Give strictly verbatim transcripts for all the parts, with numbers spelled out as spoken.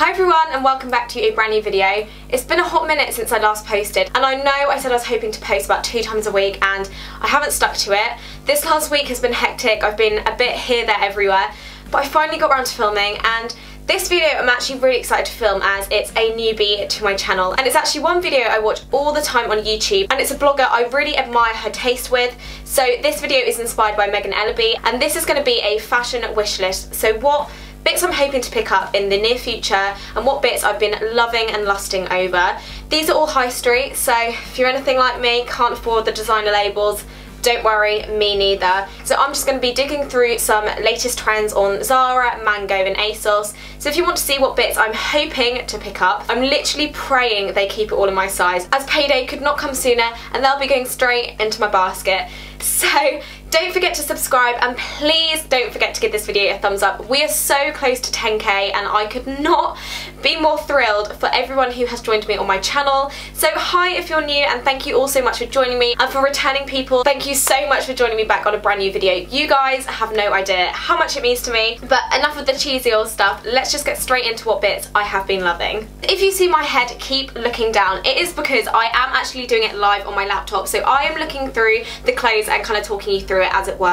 Hi everyone and welcome back to a brand new video. It's been a hot minute since I last posted, and I know I said I was hoping to post about two times a week and I haven't stuck to it. This last week has been hectic. I've been a bit here, there, everywhere, but I finally got around to filming, and this video I'm actually really excited to film as it's a newbie to my channel, and it's actually one video I watch all the time on YouTube, and it's a blogger I really admire her taste with. So this video is inspired by Megan Ellaby, and this is going to be a fashion wishlist. So what bits I'm hoping to pick up in the near future and what bits I've been loving and lusting over. These are all high street, so if you're anything like me, can't afford the designer labels, don't worry, me neither. So I'm just going to be digging through some latest trends on Zara, Mango and Asos. So if you want to see what bits I'm hoping to pick up, I'm literally praying they keep it all in my size, as payday could not come sooner and they'll be going straight into my basket. So don't forget to subscribe, and please don't forget to give this video a thumbs up. We are so close to ten K and I could not be more thrilled for everyone who has joined me on my channel. So hi if you're new, and thank you all so much for joining me, and for returning people, thank you so much for joining me back on a brand new video. You guys have no idea how much it means to me, but enough of the cheesy old stuff, let's just get straight into what bits I have been loving. If you see my head keep looking down, it is because I am actually doing it live on my laptop, so I am looking through the clothes and kind of talking you through it, as it were,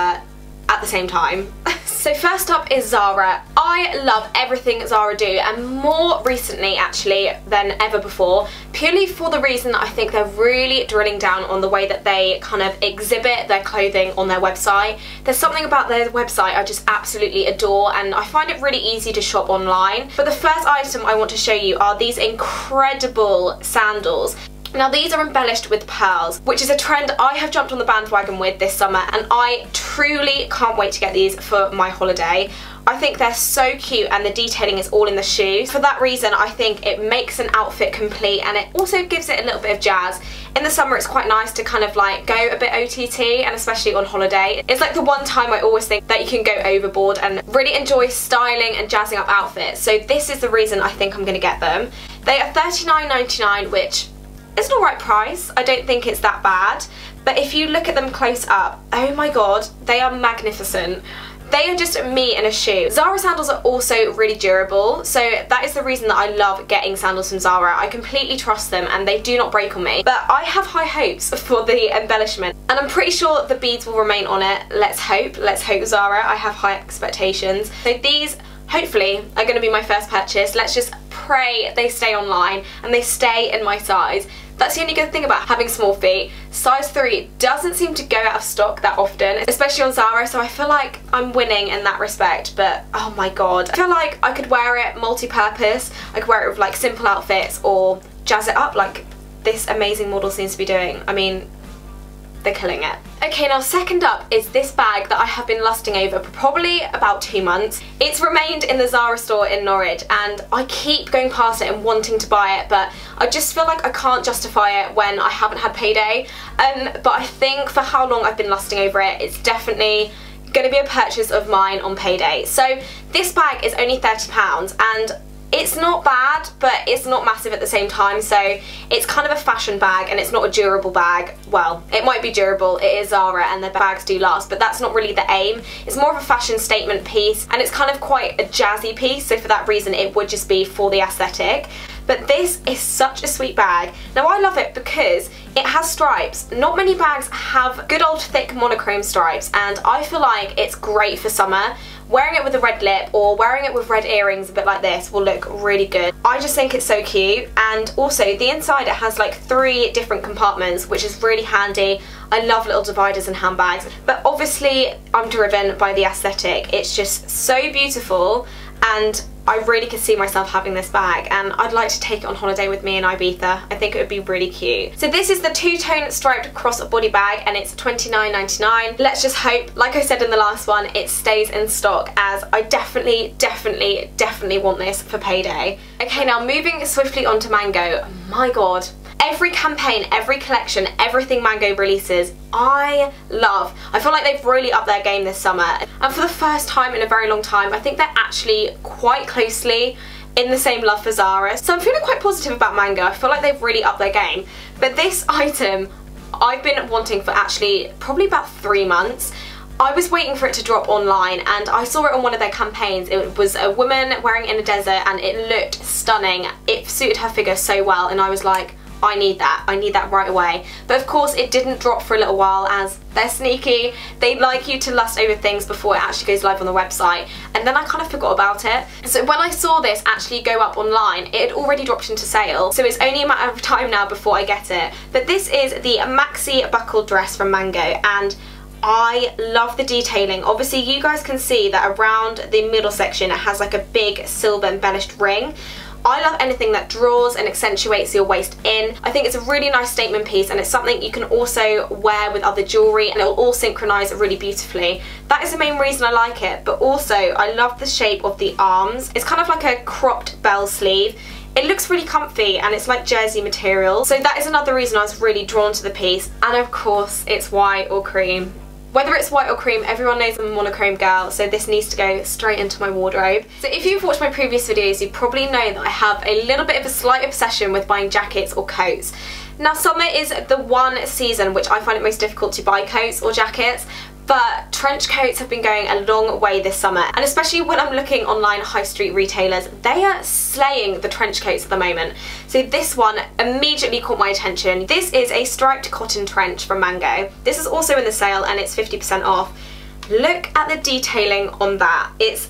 at the same time. So first up is Zara. I love everything Zara do, and more recently actually than ever before, purely for the reason that I think they're really drilling down on the way that they kind of exhibit their clothing on their website. There's something about their website I just absolutely adore, and I find it really easy to shop online. But the first item I want to show you are these incredible sandals. Now these are embellished with pearls, which is a trend I have jumped on the bandwagon with this summer, and I truly can't wait to get these for my holiday. I think they're so cute, and the detailing is all in the shoe. For that reason, I think it makes an outfit complete, and it also gives it a little bit of jazz. In the summer, it's quite nice to kind of like go a bit O T T, and especially on holiday. It's like the one time I always think that you can go overboard and really enjoy styling and jazzing up outfits. So this is the reason I think I'm going to get them. They are thirty-nine ninety-nine, which it's an alright price. I don't think it's that bad, but if you look at them close up, oh my god, they are magnificent. They are just me in a shoe. Zara sandals are also really durable, so that is the reason that I love getting sandals from Zara. I completely trust them and they do not break on me, but I have high hopes for the embellishment, and I'm pretty sure the beads will remain on it. Let's hope, let's hope Zara, I have high expectations. So these hopefully are going to be my first purchase. Let's just pray they stay online and they stay in my size. That's the only good thing about having small feet. Size three doesn't seem to go out of stock that often, especially on Zara, so I feel like I'm winning in that respect. But oh my god, I feel like I could wear it multi-purpose. I could wear it with like simple outfits or jazz it up like this amazing model seems to be doing. I mean, they're killing it. Okay, now second up is this bag that I have been lusting over for probably about two months. It's remained in the Zara store in Norwich, and I keep going past it and wanting to buy it, but I just feel like I can't justify it when I haven't had payday. Um, but I think for how long I've been lusting over it, it's definitely going to be a purchase of mine on payday. So this bag is only thirty pounds, and it's not bad, but it's not massive at the same time, so it's kind of a fashion bag and it's not a durable bag. Well, it might be durable, it is Zara and their bags do last, but that's not really the aim. It's more of a fashion statement piece, and it's kind of quite a jazzy piece, so for that reason it would just be for the aesthetic. But this is such a sweet bag. Now I love it because it has stripes. Not many bags have good old thick monochrome stripes, and I feel like it's great for summer. Wearing it with a red lip or wearing it with red earrings a bit like this will look really good. I just think it's so cute, and also the inside it has like three different compartments, which is really handy. I love little dividers and handbags, but obviously I'm driven by the aesthetic. It's just so beautiful, and I really could see myself having this bag, and I'd like to take it on holiday with me in Ibiza. I think it would be really cute. So this is the two-tone striped crossbody bag, and it's twenty-nine ninety-nine. Let's just hope, like I said in the last one, it stays in stock, as I definitely, definitely, definitely want this for payday. Okay, now moving swiftly on to Mango. Oh my god. Every campaign, every collection, everything Mango releases, I love. I feel like they've really upped their game this summer, and for the first time in a very long time, I think they're actually quite closely in the same love for Zara. So I'm feeling quite positive about Mango. I feel like they've really upped their game. But this item I've been wanting for actually probably about three months. I was waiting for it to drop online and I saw it on one of their campaigns. It was a woman wearing in a desert and it looked stunning. It suited her figure so well and I was like, I need that. I need that right away. But of course it didn't drop for a little while as they're sneaky. They like you to lust over things before it actually goes live on the website. And then I kind of forgot about it. So when I saw this actually go up online, it had already dropped into sale. So it's only a matter of time now before I get it. But this is the maxi buckle dress from Mango and I love the detailing. Obviously you guys can see that around the middle section it has like a big silver embellished ring. I love anything that draws and accentuates your waist in. I think it's a really nice statement piece and it's something you can also wear with other jewellery and it'll all synchronise really beautifully. That is the main reason I like it, but also I love the shape of the arms. It's kind of like a cropped bell sleeve. It looks really comfy and it's like jersey material. So that is another reason I was really drawn to the piece, and of course it's white or cream. Whether it's white or cream, everyone knows I'm a monochrome girl, so this needs to go straight into my wardrobe. So if you've watched my previous videos, you probably know that I have a little bit of a slight obsession with buying jackets or coats. Now, summer is the one season which I find it most difficult to buy coats or jackets, but trench coats have been going a long way this summer, and especially when I'm looking online high street retailers, they are slaying the trench coats at the moment. So this one immediately caught my attention. This is a striped cotton trench from Mango. This is also in the sale and it's fifty percent off. Look at the detailing on that. It's,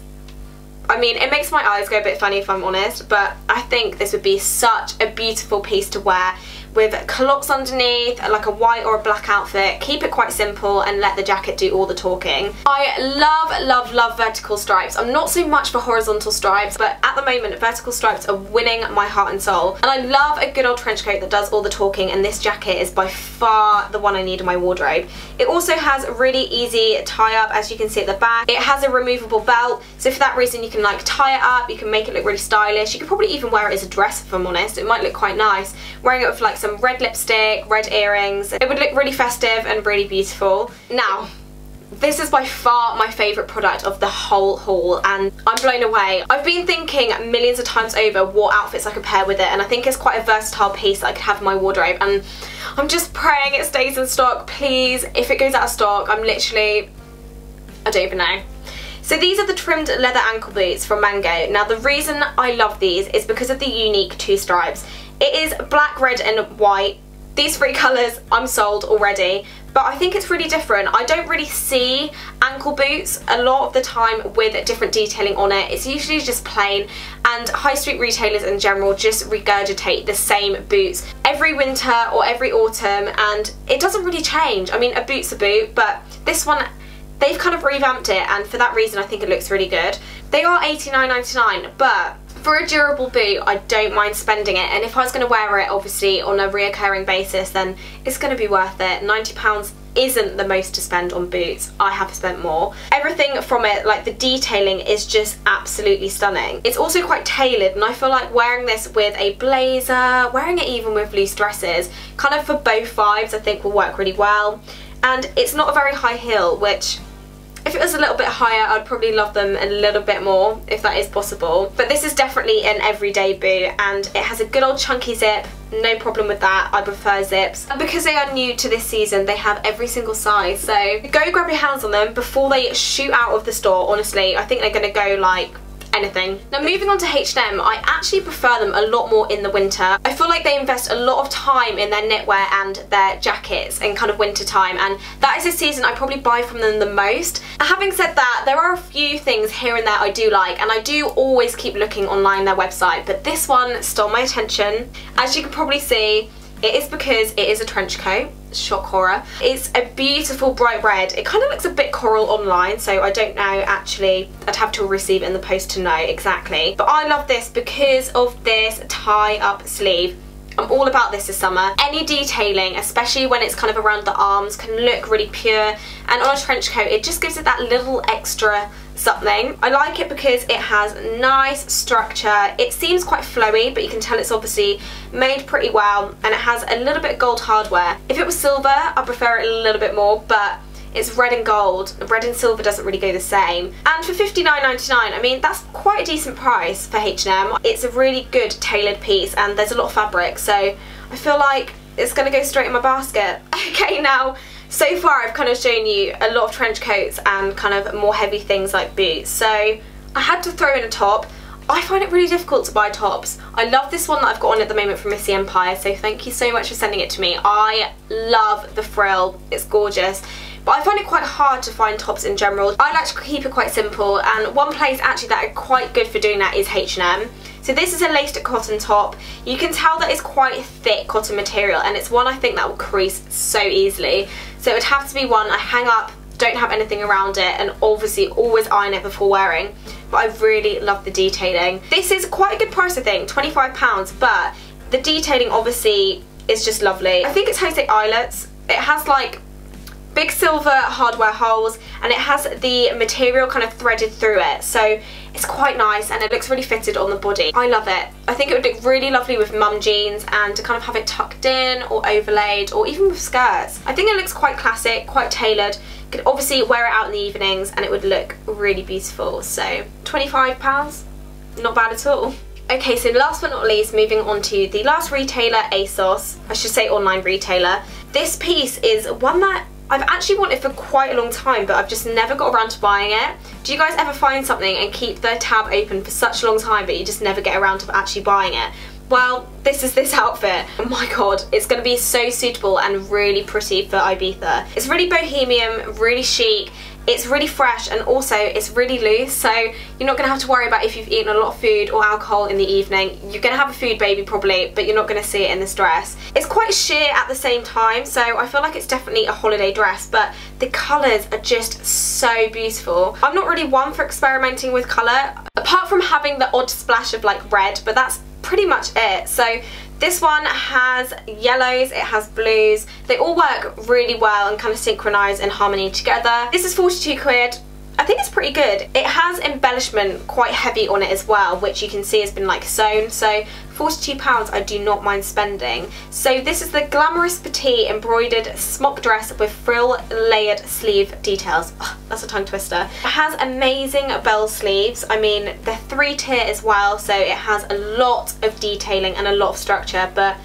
I mean, it makes my eyes go a bit funny if I'm honest, but I think this would be such a beautiful piece to wear with culottes underneath, like a white or a black outfit. Keep it quite simple and let the jacket do all the talking. I love, love, love vertical stripes. I'm not so much for horizontal stripes, but at the moment, vertical stripes are winning my heart and soul. And I love a good old trench coat that does all the talking, and this jacket is by far the one I need in my wardrobe. It also has a really easy tie up, as you can see at the back. It has a removable belt, so for that reason, you can like tie it up, you can make it look really stylish. You could probably even wear it as a dress, if I'm honest. It might look quite nice. Wearing it with like some Some red lipstick, red earrings. It would look really festive and really beautiful. Now, this is by far my favourite product of the whole haul and I'm blown away. I've been thinking millions of times over what outfits I could pair with it, and I think it's quite a versatile piece that I could have in my wardrobe, and I'm just praying it stays in stock, please. If it goes out of stock, I'm literally, I don't even know. So these are the trimmed leather ankle boots from Mango. Now the reason I love these is because of the unique two stripes. It is black, red and white. These three colours, I'm sold already. But I think it's really different. I don't really see ankle boots a lot of the time with different detailing on it. It's usually just plain, and high street retailers in general just regurgitate the same boots every winter or every autumn, and it doesn't really change. I mean, a boot's a boot, but this one, they've kind of revamped it, and for that reason I think it looks really good. They are eighty-nine ninety-nine, but for a durable boot, I don't mind spending it, and if I was going to wear it, obviously, on a reoccurring basis, then it's going to be worth it. ninety pounds isn't the most to spend on boots. I have spent more. Everything from it, like the detailing, is just absolutely stunning. It's also quite tailored, and I feel like wearing this with a blazer, wearing it even with loose dresses, kind of for both vibes, I think will work really well. And it's not a very high heel, which, if it was a little bit higher, I'd probably love them a little bit more, if that is possible. But this is definitely an everyday boot, and it has a good old chunky zip. No problem with that. I prefer zips. And because they are new to this season, they have every single size. So go grab your hands on them before they shoot out of the store. Honestly, I think they're going to go like anything. Now moving on to H and M, I actually prefer them a lot more in the winter. I feel like they invest a lot of time in their knitwear and their jackets in kind of winter time, and that is a season I probably buy from them the most. Having said that, there are a few things here and there I do like, and I do always keep looking online their website, but this one stole my attention. As you can probably see, it is because it is a trench coat. Shock horror. It's a beautiful bright red. It kind of looks a bit coral online, so I don't know actually. I'd have to receive it in the post to know exactly. But I love this because of this tie-up sleeve. I'm all about this this summer. Any detailing, especially when it's kind of around the arms, can look really pure, and on a trench coat it just gives it that little extra something. I like it because it has nice structure. It seems quite flowy, but you can tell it's obviously made pretty well, and it has a little bit of gold hardware. If it was silver, I prefer it a little bit more, but it's red and gold. Red and silver doesn't really go the same. And for fifty-nine ninety-nine, I mean, that's quite a decent price for H and M. It's a really good tailored piece, and there's a lot of fabric, so I feel like it's gonna go straight in my basket. Okay, now so far I've kind of shown you a lot of trench coats and kind of more heavy things like boots. So I had to throw in a top. I find it really difficult to buy tops. I love this one that I've got on at the moment from Missy Empire, so thank you so much for sending it to me. I love the frill, it's gorgeous. But I find it quite hard to find tops in general. I like to keep it quite simple, and one place actually that are quite good for doing that is H and M. So this is a laced cotton top. You can tell that it's quite thick cotton material, and it's one I think that will crease so easily. So it would have to be one I hang up, don't have anything around it, and obviously always iron it before wearing. But I really love the detailing. This is quite a good price I think, twenty-five pounds, but the detailing obviously is just lovely. I think it's Jose Islets. It has like big silver hardware holes, and it has the material kind of threaded through it, so it's quite nice and it looks really fitted on the body. I love it. I think it would look really lovely with mum jeans, and to kind of have it tucked in or overlaid, or even with skirts. I think it looks quite classic, quite tailored. You could obviously wear it out in the evenings and it would look really beautiful. So twenty-five pounds, not bad at all. Okay, so last but not least, moving on to the last retailer, ASOS. I should say online retailer. This piece is one that I've actually wanted for quite a long time, but I've just never got around to buying it. Do you guys ever find something and keep the tab open for such a long time, but you just never get around to actually buying it? Well, this is this outfit. Oh my god, it's going to be so suitable and really pretty for Ibiza. It's really bohemian, really chic, it's really fresh, and also it's really loose, so you're not going to have to worry about if you've eaten a lot of food or alcohol in the evening. You're going to have a food baby probably, but you're not going to see it in this dress. It's quite sheer at the same time, so I feel like it's definitely a holiday dress, but the colours are just so beautiful. I'm not really one for experimenting with colour, apart from having the odd splash of like red, but that's pretty much it. So this one has yellows, it has blues, they all work really well and kind of synchronise in harmony together. This is forty-two quid, I think it's pretty good. It has embellishment quite heavy on it as well, which you can see has been like sewn, so forty-two pounds I do not mind spending. So this is the Glamorous Petite embroidered smock dress with frill layered sleeve details. Oh, that's a tongue twister. It has amazing bell sleeves. I mean, they're three tier as well, so it has a lot of detailing and a lot of structure, but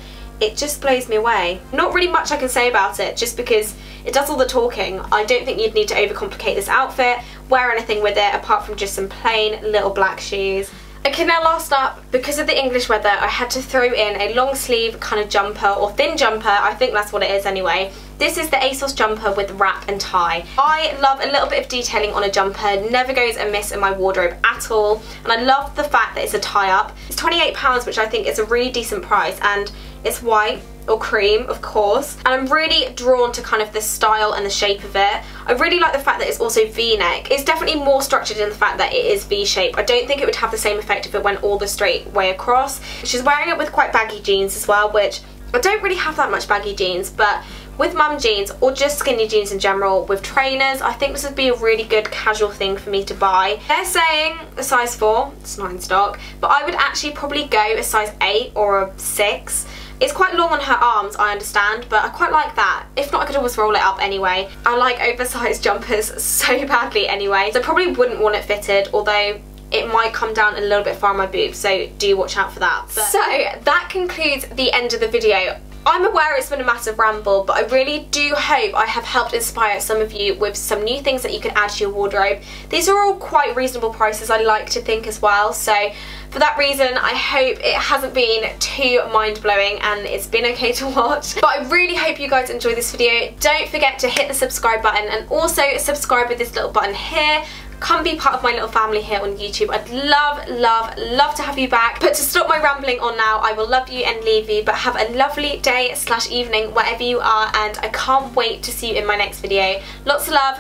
it just blows me away. Not really much I can say about it, just because it does all the talking. I don't think you'd need to overcomplicate this outfit, wear anything with it, apart from just some plain little black shoes. Okay, now last up, because of the English weather, I had to throw in a long sleeve kind of jumper, or thin jumper, I think that's what it is anyway. This is the ASOS jumper with wrap and tie. I love a little bit of detailing on a jumper, never goes amiss in my wardrobe at all, and I love the fact that it's a tie up. It's twenty-eight pounds, which I think is a really decent price, and it's white, or cream of course, and I'm really drawn to kind of the style and the shape of it. I really like the fact that it's also V-neck. It's definitely more structured in the fact that it is V-shaped. I don't think it would have the same effect if it went all the straight way across. She's wearing it with quite baggy jeans as well, which I don't really have that much baggy jeans, but with mum jeans or just skinny jeans in general with trainers, I think this would be a really good casual thing for me to buy. They're saying a size four, it's not in stock, but I would actually probably go a size eight or a six. It's quite long on her arms, I understand, but I quite like that. If not, I could always roll it up anyway. I like oversized jumpers so badly anyway, so I probably wouldn't want it fitted, although it might come down a little bit far on my boob, so do watch out for that. But so that concludes the end of the video. I'm aware it's been a massive ramble, but I really do hope I have helped inspire some of you with some new things that you can add to your wardrobe. These are all quite reasonable prices, I like to think as well, so for that reason I hope it hasn't been too mind-blowing and it's been okay to watch. But I really hope you guys enjoyed this video. Don't forget to hit the subscribe button, and also subscribe with this little button here. Come be part of my little family here on YouTube. I'd love, love, love to have you back. But to stop my rambling on now, I will love you and leave you, but have a lovely day slash evening wherever you are, and I can't wait to see you in my next video. Lots of love.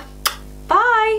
Bye.